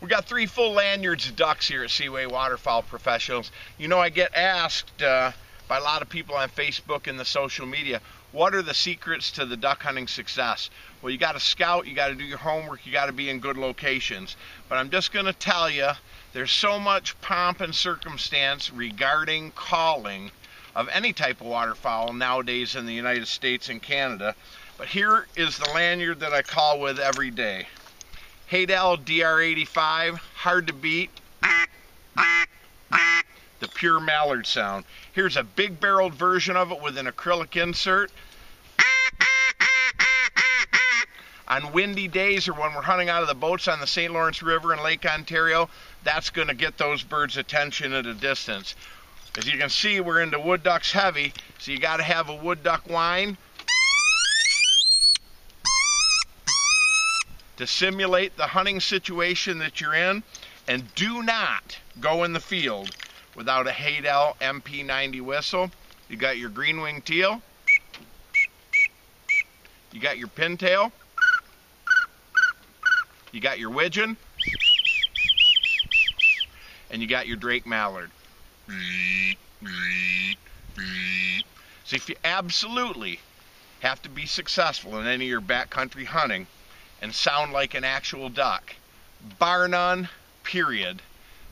We got three full lanyards of ducks here at Seaway Waterfowl Professionals. You know, I get asked by a lot of people on Facebook and the social media, what are the secrets to the duck hunting success? Well, you got to scout, you got to do your homework, you got to be in good locations. But I'm just going to tell you, there's so much pomp and circumstance regarding calling of any type of waterfowl nowadays in the United States and Canada. But here is the lanyard that I call with every day. Haydel DR85, hard to beat, the pure mallard sound. Here's a big barreled version of it with an acrylic insert. On windy days or when we're hunting out of the boats on the St. Lawrence River in Lake Ontario, that's going to get those birds' attention at a distance. As you can see, we're into wood ducks heavy, so you got to have a wood duck whine to simulate the hunting situation that you're in, and do not go in the field without a Haydel MP90 whistle. You got your green winged teal, you got your pintail, you got your widgeon, and you got your drake mallard. So if you absolutely have to be successful in any of your backcountry hunting, and sound like an actual duck, bar none, period,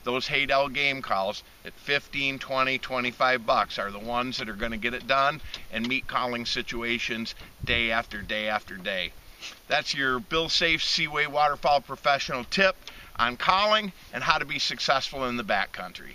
those Haydel game calls at 15, 20, 25 bucks are the ones that are going to get it done and meet calling situations day after day after day. That's your Bill Safe Seaway Waterfowl Professional tip on calling and how to be successful in the backcountry.